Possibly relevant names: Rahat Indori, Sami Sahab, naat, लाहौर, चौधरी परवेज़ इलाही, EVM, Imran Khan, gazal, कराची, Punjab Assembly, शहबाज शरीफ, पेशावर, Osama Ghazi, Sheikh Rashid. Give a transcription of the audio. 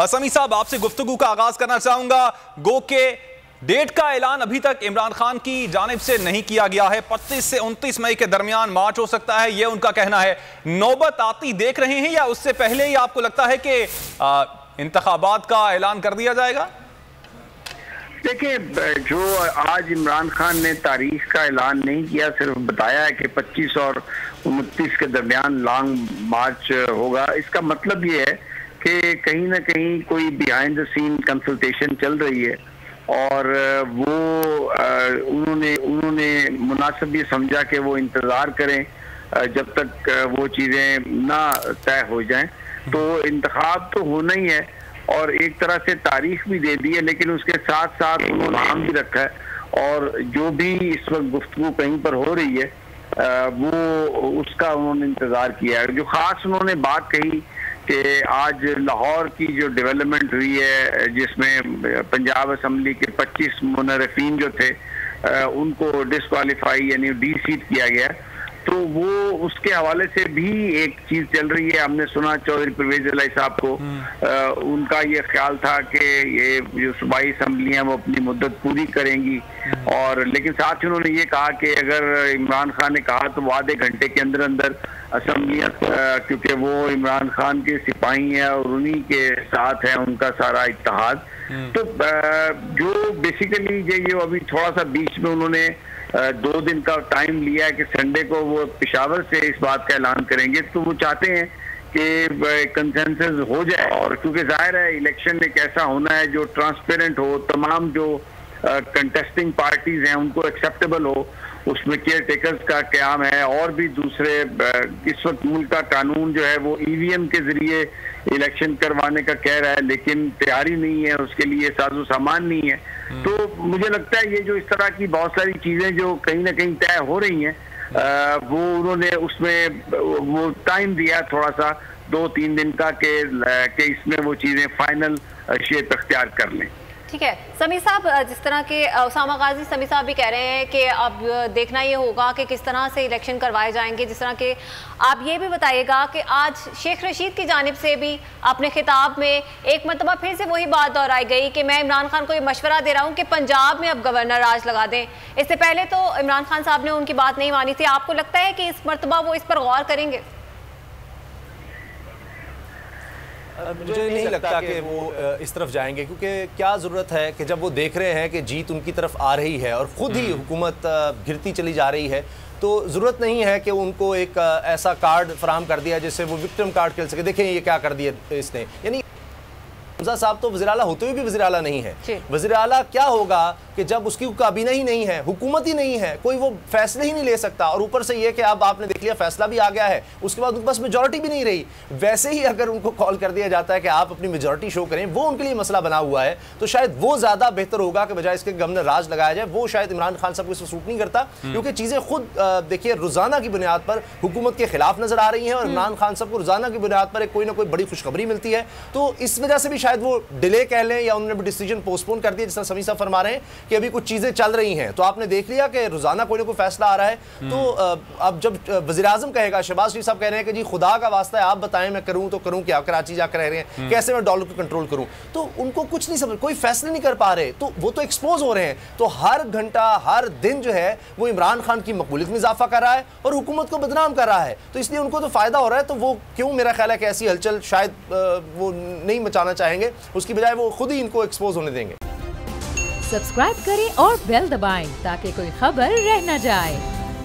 समी साहब, आपसे गुफ्तगू का आगाज करना चाहूंगा। गो के डेट का ऐलान अभी तक इमरान खान की जानिब से नहीं किया गया है। 25 से 29 मई के दरमियान मार्च हो सकता है, यह उनका कहना है। नौबत आती देख रहे हैं या उससे पहले ही आपको लगता है कि इंतखाबात का ऐलान कर दिया जाएगा? देखिए, जो आज इमरान खान ने तारीख का ऐलान नहीं किया, सिर्फ बताया है कि 25 और 29 के दरमियान लॉन्ग मार्च होगा। इसका मतलब ये है कि कहीं ना कहीं कोई बिहाइंड द सीन कंसल्टेशन चल रही है और वो उन्होंने मुनासिब ये समझा कि वो इंतज़ार करें जब तक वो चीज़ें ना तय हो जाएं। तो इंतखाब तो होना ही है और एक तरह से तारीख भी दे दी है, लेकिन उसके साथ साथ उन्होंने नाम भी रखा है और जो भी इस वक्त गुफ्तगू कहीं पर हो रही है वो उसका उन्होंने इंतज़ार किया है। जो ख़ास उन्होंने बात कही कि आज लाहौर की जो डेवलपमेंट हुई है, जिसमें पंजाब असम्बली के 25 मुनरफिन जो थे उनको डिस्क्वालीफाई यानी डीसीट किया गया, तो वो उसके हवाले से भी एक चीज़ चल रही है। हमने सुना चौधरी परवेज़ इलाही साहब को, उनका ये ख्याल था कि ये जो सूबाई असम्बलियाँ वो अपनी मुद्दत पूरी करेंगी, और लेकिन साथ ही उन्होंने ये कहा कि अगर इमरान खान ने कहा तो आधे घंटे के अंदर अंदर असम्बलियाँ, क्योंकि वो इमरान खान के सिपाही हैं और उन्हीं के साथ है उनका सारा इत्तेहाद। तो जो बेसिकली ये अभी थोड़ा सा बीच में उन्होंने 2 दिन का टाइम लिया है कि संडे को वो पेशावर से इस बात का ऐलान करेंगे, तो वो चाहते हैं कि कंसेंसस हो जाए। और क्योंकि जाहिर है इलेक्शन एक ऐसा होना है जो ट्रांसपेरेंट हो, तमाम जो कंटेस्टिंग पार्टीज हैं उनको एक्सेप्टेबल हो, उसमें केयर टेकर्स का क्याम है और भी दूसरे। इस वक्त मुल्क का कानून जो है वो EVM के जरिए इलेक्शन करवाने का कह रहा है, लेकिन तैयारी नहीं है, उसके लिए साजो सामान नहीं है। तो मुझे लगता है ये जो इस तरह की बहुत सारी चीज़ें जो कहीं ना कहीं तय हो रही हैं वो उन्होंने उसमें वो टाइम दिया थोड़ा सा 2-3 दिन का कि इसमें वो चीज़ें फाइनल शेप अख्तियार कर लें। ठीक है समी साहब, जिस तरह के उसामा गाजी समी साहब भी कह रहे हैं कि अब देखना ये होगा कि किस तरह से इलेक्शन करवाए जाएंगे। जिस तरह के आप ये भी बताइएगा कि आज शेख रशीद की जानिब से भी अपने खिताब में एक मरतबा फिर से वही बात दोहराई गई कि मैं इमरान खान को ये मशवरा दे रहा हूँ कि पंजाब में अब गवर्नर राज लगा दें। इससे पहले तो इमरान खान साहब ने उनकी बात नहीं मानी थी। आपको लगता है कि इस मरतबा वो इस पर गौर करेंगे? मुझे नहीं लगता कि वो इस तरफ जाएंगे, क्योंकि क्या ज़रूरत है कि जब वो देख रहे हैं कि जीत उनकी तरफ आ रही है और ख़ुद ही हुकूमत घिरती चली जा रही है, तो ज़रूरत नहीं है कि उनको एक ऐसा कार्ड फराहम कर दिया जिससे वो विक्टिम कार्ड खेल सके। देखें ये क्या कर दिया इसने, यानी हमजा साहब तो वज़ीर आला होते हुए भी वज़ीर आला नहीं है। वज़ीर आला क्या होगा कि जब उसकी काबीना ही नहीं है, हुकूमत ही नहीं है, कोई वो फैसले ही नहीं ले सकता, और ऊपर से ये कि अब आपने देख लिया फैसला भी आ गया है, उसके बाद उनके पास मेजॉरिटी भी नहीं रही। वैसे ही अगर उनको कॉल कर दिया जाता है कि आप अपनी मेजॉरिटी शो करें, वो उनके लिए मसला बना हुआ है, तो शायद वो ज़्यादा बेहतर होगा कि बजाय इसके गवर्नर राज लगाया जाए। वो शायद इमरान खान साहब को इसमें सूट नहीं करता, क्योंकि चीज़ें खुद देखिए रोज़ाना की बुनियाद पर हुकूमत के खिलाफ नज़र आ रही हैं और इमरान खान साहब को रोज़ाना की बुनियाद पर कोई ना कोई बड़ी खुशखबरी मिलती है। तो इस वजह से भी शायद वो डिले कह लें या उन्होंने डिसीजन पोस्टपोन कर दिया, जिस तरह समी साहब फरमा रहे हैं कि अभी कुछ चीज़ें चल रही हैं। तो आपने देख लिया कि रोज़ाना कोई ना कोई फैसला आ रहा है, तो अब जब वज़ीर-ए-आज़म कहेगा, शहबाज शरीफ साहब कह रहे हैं कि जी खुदा का वास्ता है आप बताएं मैं करूं तो करूं क्या, कराची जा रहे हैं कैसे मैं डॉलर को कंट्रोल करूं, तो उनको कुछ नहीं समझ, कोई फैसले नहीं कर पा रहे, तो वो तो एक्सपोज हो रहे हैं। तो हर घंटा हर दिन जो है वो इमरान खान की मकबूलियत में इजाफा कर रहा है और हुकूमत को बदनाम कर रहा है, तो इसलिए उनको तो फ़ायदा हो रहा है। तो वो क्यों, मेरा ख्याल है कि ऐसी हलचल शायद वो नहीं मचाना चाहेंगे, उसकी बजाय वो खुद ही इनको एक्सपोज होने देंगे। सब्सक्राइब करें और बेल दबाएं ताकि कोई खबर रह न जाए।